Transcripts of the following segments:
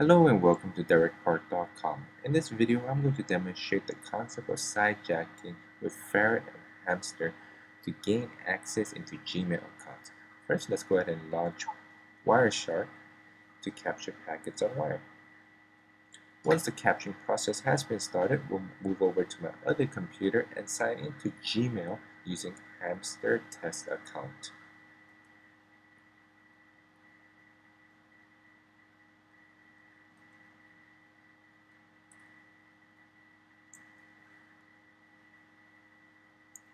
Hello and welcome to directpark.com. In this video, I'm going to demonstrate the concept of sidejacking with ferret and hamster to gain access into Gmail accounts. First, let's go ahead and launch Wireshark to capture packets on wire. Once the capturing process has been started, we'll move over to my other computer and sign into Gmail using hamster test account.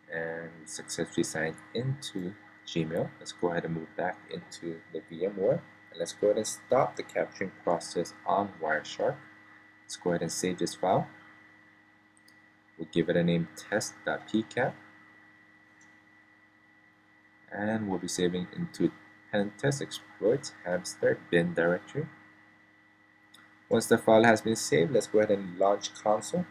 And successfully signed into Gmail. Let's go ahead and move back into the VMware, and let's go ahead and stop the capturing process on Wireshark. Let's go ahead and save this file. We'll give it a name test.pcat, and we'll be saving into Pentest Exploits hamster bin directory. Once the file has been saved, let's go ahead and launch console.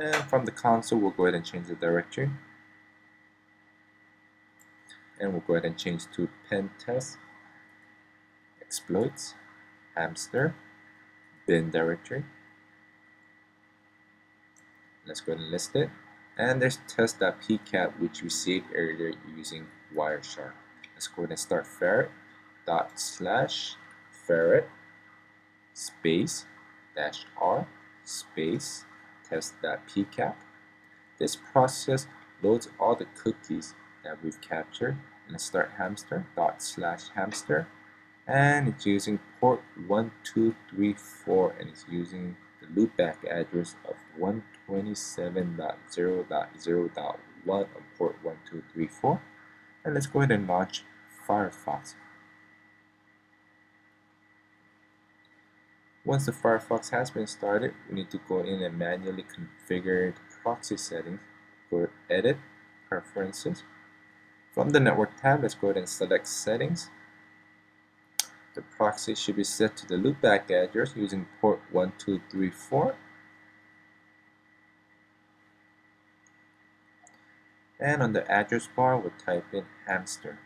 And from the console, we'll go ahead and change the directory. And we'll go ahead and change to Pentest Exploits hamster bin directory. Let's go ahead and list it. And there's test.pcat, which we saved earlier using Wireshark. Let's go ahead and start ferret /ferret -r test.pcat. This process loads all the cookies that we've captured, and start hamster /hamster, and it's using port 1234, and it's using the loopback address of 127.0.0.1 of port 1234. And let's go ahead and launch Firefox. Once the Firefox has been started, we need to go in and manually configure the proxy settings. Go to Edit, Preferences. From the Network tab, let's go ahead and select Settings. The proxy should be set to the loopback address using port 1234. And on the address bar, we'll type in hamster.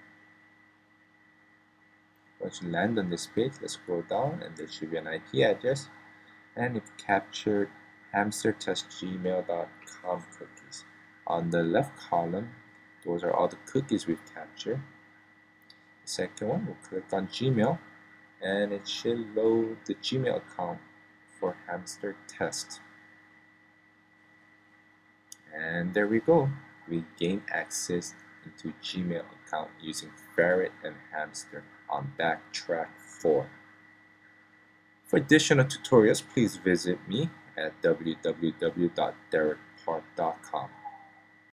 Once you land on this page, let's scroll down, and there should be an IP address, and it captured hamster test gmail.com cookies. On the left column, those are all the cookies we've captured. The second one, we'll click on Gmail, and it should load the Gmail account for hamster test. And there we go. We gain access into Gmail account using ferret and hamster on Backtrack 4. For additional tutorials, please visit me at www.directpark.com.